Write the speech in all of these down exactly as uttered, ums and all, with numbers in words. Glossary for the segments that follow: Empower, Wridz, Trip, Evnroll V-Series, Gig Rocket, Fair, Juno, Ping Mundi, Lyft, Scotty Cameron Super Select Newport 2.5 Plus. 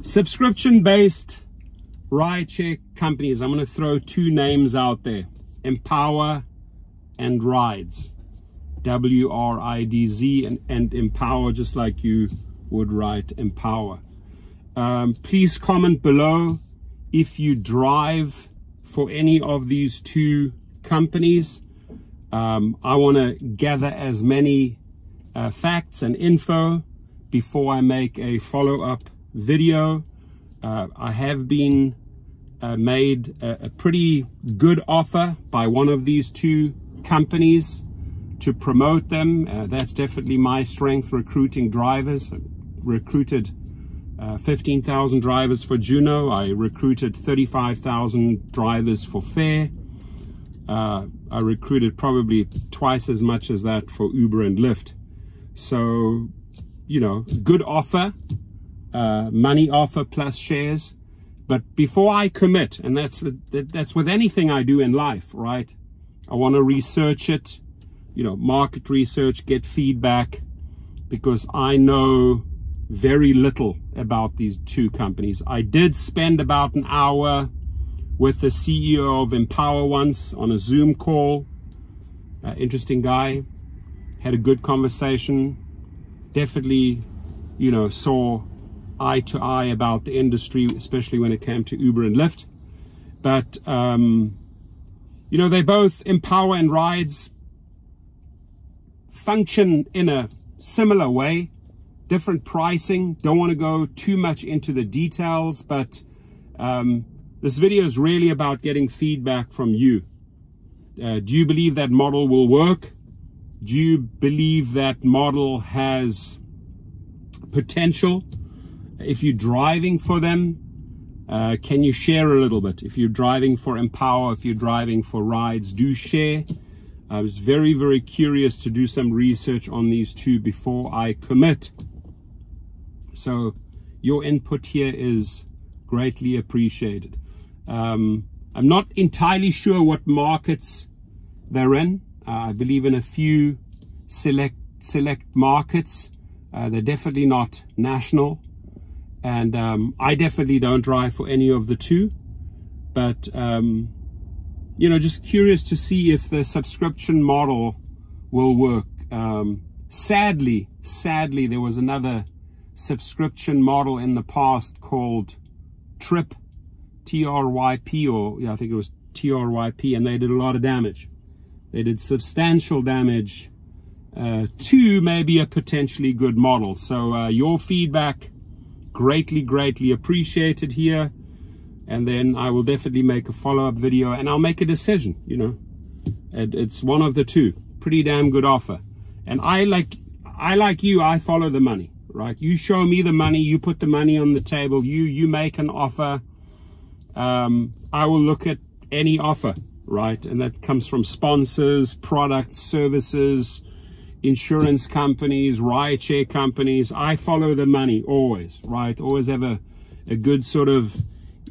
Subscription-based rideshare companies. I'm going to throw two names out there. Empower and Wridz. W R I D Z and, and Empower, just like you would write Empower. Um, please comment below if you drive for any of these two companies. Um, I want to gather as many uh, facts and info before I make a follow-up video. Uh, I have been uh, made a, a pretty good offer by one of these two companies to promote them. Uh, that's definitely my strength, recruiting drivers. I recruited uh, fifteen thousand drivers for Juno. I recruited thirty-five thousand drivers for Fair. Uh, I recruited probably twice as much as that for Uber and Lyft. So, you know, good offer, uh, money offer plus shares. But before I commit, and that's, that's with anything I do in life, right? I want to research it, you know, market research, get feedback, because I know very little about these two companies. I did spend about an hour with the C E O of Empower once on a Zoom call. Uh, interesting guy, had a good conversation. Definitely, you know, saw eye to eye about the industry, especially when it came to Uber and Lyft. But, um, you know, they both, Empower and Wridz, function in a similar way, different pricing. Don't want to go too much into the details, but um, this video is really about getting feedback from you. Uh, do you believe that model will work? Do you believe that model has potential? If you're driving for them, uh, can you share a little bit? If you're driving for Empower, if you're driving for Wridz, do share. I was very, very curious to do some research on these two before I commit. So your input here is greatly appreciated. Um, I'm not entirely sure what markets they're in. Uh, I believe in a few select, select markets. Uh, they're definitely not national. And um, I definitely don't drive for any of the two. But... Um, you know, just curious to see if the subscription model will work. Um, sadly, sadly, there was another subscription model in the past called Trip, T R Y P, or yeah, I think it was T R Y P, and they did a lot of damage. They did substantial damage uh, to maybe a potentially good model. So uh, your feedback, greatly, greatly appreciated here. And then I will definitely make a follow-up video and I'll make a decision, you know. It, it's one of the two. Pretty damn good offer. And I like, I like you, I follow the money, right? You show me the money, you put the money on the table, you, you make an offer. Um, I will look at any offer, right? And that comes from sponsors, products, services, insurance companies, rideshare companies. I follow the money always, right? Always have a, a good sort of...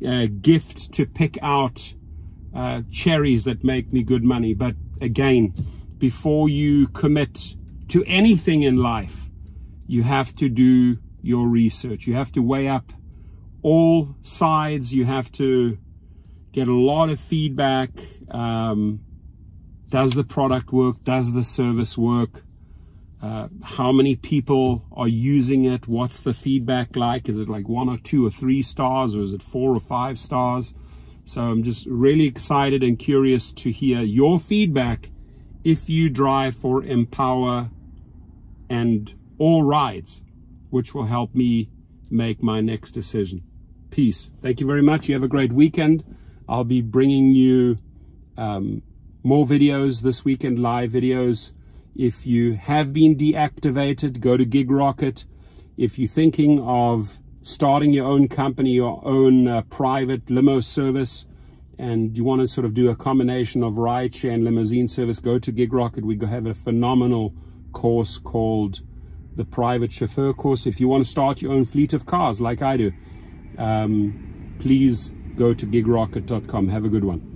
Uh, gift to pick out uh, cherries that make me good money. But again, before you commit to anything in life, you have to do your research. You have to weigh up all sides. You have to get a lot of feedback. Um, does the product work? Does the service work? Uh, how many people are using it? What's the feedback like? Is it like one or two or three stars, or is it four or five stars? So I'm just really excited and curious to hear your feedback if you drive for Empower and or Wridz, which will help me make my next decision. Peace. Thank you very much. You have a great weekend. I'll be bringing you um, more videos this weekend, live videos. If you have been deactivated, go to Gig Rocket. If you're thinking of starting your own company, your own uh, private limo service, and you want to sort of do a combination of rideshare and limousine service, go to Gig Rocket. We have a phenomenal course called the Private Chauffeur Course. If you want to start your own fleet of cars like I do, um, please go to gig rocket dot com. Have a good one.